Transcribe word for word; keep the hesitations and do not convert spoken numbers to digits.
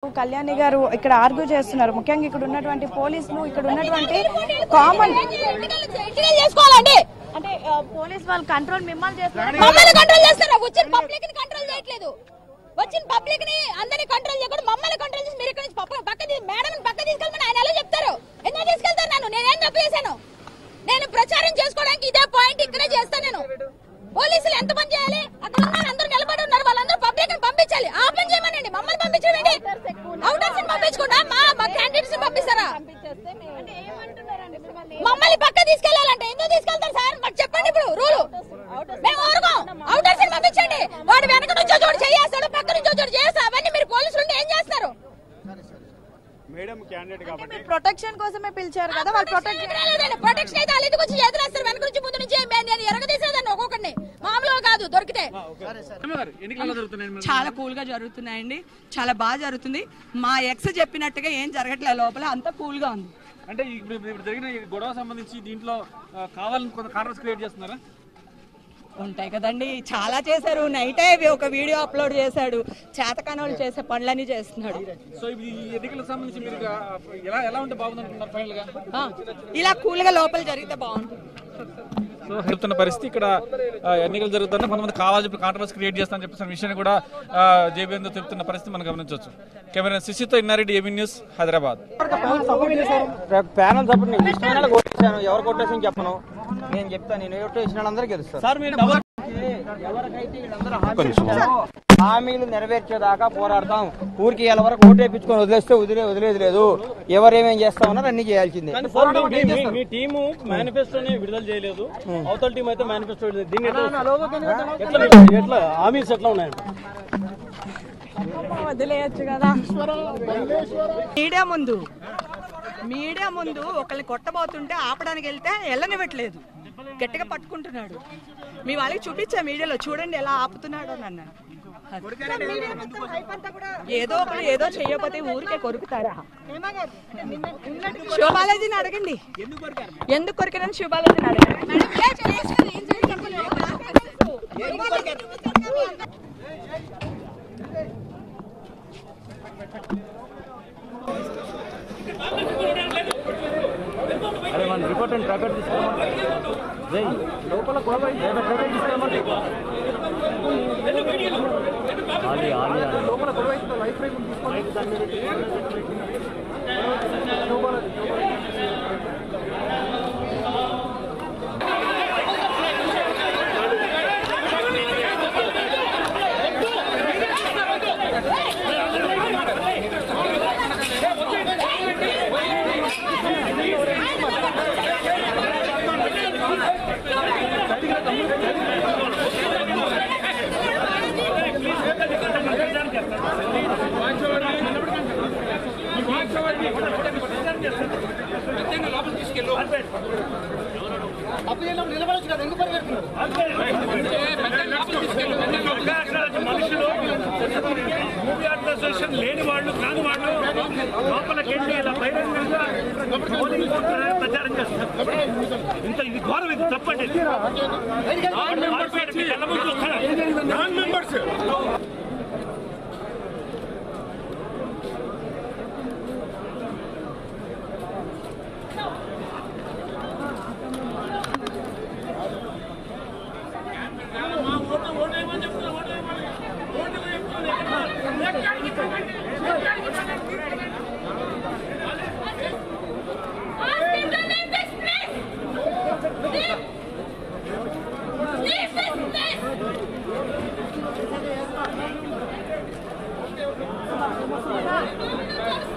Kalyani garu ikkada argue chestunaru mukyanga ikkada unnatuvanti police nu ikkada unnatuvanti common ethical chesukovalandi ante police vallu control mimmal chestunaru mammali control chestara vachin public ni control cheyaledu vachin public ni andani control cheyakodu mammali control chesi mere ikkada nunchi pakka pakkadi madam ni pakka teeskelmani ayana ela cheptaru enna teeskeltaru nanu nenu em tappu chesanu nenu pracharam chesukodaniki ide point ikkade chestanu nenu police lu entha pani cheyali akkada unnaru andaru nilabadi unnaru vallandaru public ni pampinchali aa pani cheyamanandi mammali pampinchadam enti మమ్మల్ని పక్క తీసుకెళ్లాలంటే ఎందుకు తీసుకెళ్తారు sir మాకు చెప్పండి ఇప్పుడు rule మేము ఊరుకోం అవుటర్స్ ని పంపించండి వాడు వెనక నుంచి జోడు చేస్తాడు పక్క నుంచి జోడు చేస్తా అవన్నీ మీరు పోలీసులు ఏం చేస్తారు మేడం క్యాండిడేట్ కాబట్టి మీరు ప్రొటెక్షన్ కోసమే పిలిచారు కదా వాళ్ళు ప్రొటెక్ట్ చేయలేదండి ప్రొటెక్షన్ అయితే అలిటి కొంచెం ఎదురేస్తారు వెనక నుంచి ముందు నుంచి నేను ఎరగదీసేదాన్ని ఒక్కొక్కడిని మామూలుగా కాదు దొరికితే చాలా కూల్ గా జరుగుతున్నాయండి చాలా బాగా జరుగుతుంది మా ఎక్స్ చెప్పినట్టుగా ఏం జరగట్లే లోపల అంత కూల్ గా ఉంది అంటే ఇప్పుడు ఇప్పుడు జరిగిన గొడవ సంబంధించి దీంట్లో కావాలని కొంత కారణస్ క్రియేట్ చేస్తున్నారా ఉంటాయి కదండి చాలా చేశారు నైట్ అవి ఒక వీడియో అప్లోడ్ చేశాడు చేతకానోళ్ళు చేసే పనులన్నీ చేస్తున్నాడు సో ఈ ఎన్నికల సంబంధించి మీరు ఎలా ఎలా ఉంటే బాగుంటుందంటున్నారు ఫైనల్ గా ఇలా కూల్ గా లోపల జరిగితే బాగుంటుంది సో చెప్తున్న పరిస్థితి ఇక్కడ ఎన్నికలు జరుగుతున్నా కొంతమంది కావాలని చెప్పి కాంట్రవర్సీ క్రియేట్ చేస్తానని చెప్పేసి విషయాన్ని కూడా జేబీఎంతో చెప్తున్న పరిస్థితి మనం గమనించవచ్చు కెమెరా శిశితో Inna Reddy AB news Hyderabad panel support నేను ఇష్టమైన కొట్టేసాను ఎవరు కొట్టేసాను చెప్పను నేను చెప్తాను నేను ఎవరు చేసిన వాళ్ళందరూ గెలుస్తారు సార్ మీరు ఎవరికైతే వీళ్ళందరూ హామీ హామీలు నెరవేర్చేదాకా పోరాడతాం ఊరికి ఇవాళ వరకు ఓటు వేయించుకొని వదిలేస్తే వదిలే వదిలేదు లేదు ఎవరేమేం చేస్తామన్నారు అన్ని చేయాల్సిందే విడుదల చేయలేదు అవతల టీం అయితే మేనిఫెస్టో హామీస్ ఎట్లా ఉన్నాయి వదిలేయచ్చు కదా మీడియా ముందు మీడియా ముందు ఒకళ్ళు కొట్టబోతుంటే ఆపడానికి వెళ్తే వెళ్ళనివ్వట్లేదు గట్టిగా పట్టుకుంటున్నాడు మీ వాళ్ళకి చూపించా మీడియాలో చూడండి ఎలా ఆపుతున్నాడు అని అన్నాను ఏదో ఒకరు ఏదో చెయ్యకపోతే ఊరికే కొరుకుతారా శివబాలాజీని అడగండి ఎందుకు కొరికినని శివబాలాజీని అడగండి రిపోర్ట్ అండ్ ప్రైవేట్ లోపల లేని వాళ్ళు కాని వాళ్ళు లోపలికి వెళ్ళి ఇలా బహిరంగంగా ప్రచారం చేస్తారు ఇంత ఇది ఘోరం ఇది తప్పండి Thank you.